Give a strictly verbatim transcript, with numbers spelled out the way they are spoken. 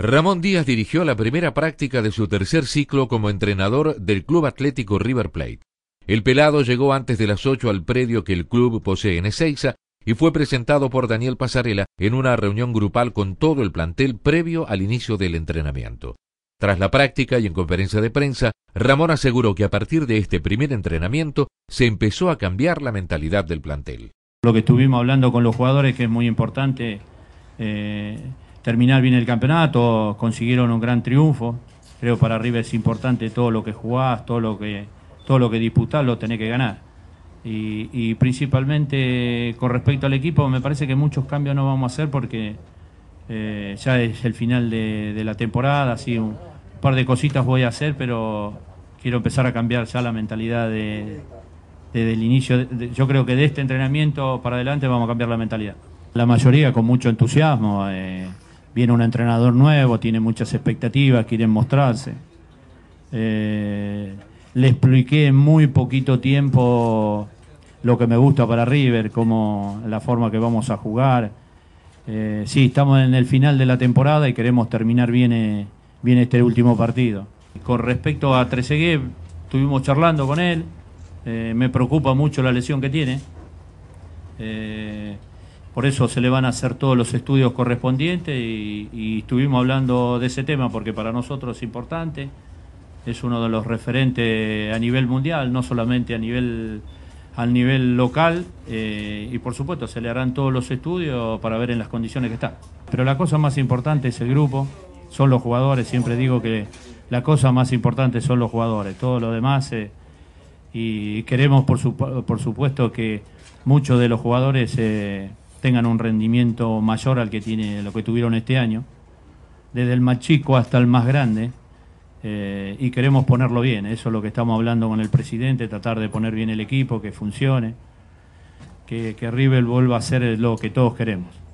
Ramón Díaz dirigió la primera práctica de su tercer ciclo como entrenador del Club Atlético River Plate. El pelado llegó antes de las ocho al predio que el club posee en Ezeiza y fue presentado por Daniel Passarella en una reunión grupal con todo el plantel previo al inicio del entrenamiento. Tras la práctica y en conferencia de prensa, Ramón aseguró que a partir de este primer entrenamiento se empezó a cambiar la mentalidad del plantel. Lo que estuvimos hablando con los jugadores, que es muy importante eh, terminar bien el campeonato, consiguieron un gran triunfo. Creo que para River es importante todo lo que jugás, todo lo que, todo lo que disputás lo tenés que ganar. Y, y principalmente con respecto al equipo, me parece que muchos cambios no vamos a hacer porque eh, ya es el final de, de la temporada, así un par de cositas voy a hacer, pero quiero empezar a cambiar ya la mentalidad de... Desde el inicio, yo creo que de este entrenamiento para adelante vamos a cambiar la mentalidad. La mayoría con mucho entusiasmo, eh, viene un entrenador nuevo, tiene muchas expectativas, quieren mostrarse. Eh, le expliqué en muy poquito tiempo lo que me gusta para River, como la forma que vamos a jugar. Eh, sí, estamos en el final de la temporada y queremos terminar bien, eh, bien este último partido. Con respecto a Trezeguet, estuvimos charlando con él. Eh, me preocupa mucho la lesión que tiene, eh, por eso se le van a hacer todos los estudios correspondientes y, y estuvimos hablando de ese tema porque para nosotros es importante, es uno de los referentes a nivel mundial, no solamente a nivel, al nivel local, eh, y por supuesto se le harán todos los estudios para ver en las condiciones que está. Pero la cosa más importante es el grupo, son los jugadores, siempre digo que la cosa más importante son los jugadores, todo lo demás... Eh, Y queremos, por, su, por supuesto, que muchos de los jugadores eh, tengan un rendimiento mayor al que tiene lo que tuvieron este año, desde el más chico hasta el más grande, eh, y queremos ponerlo bien. Eso es lo que estamos hablando con el presidente, tratar de poner bien el equipo, que funcione, que, que River vuelva a ser lo que todos queremos.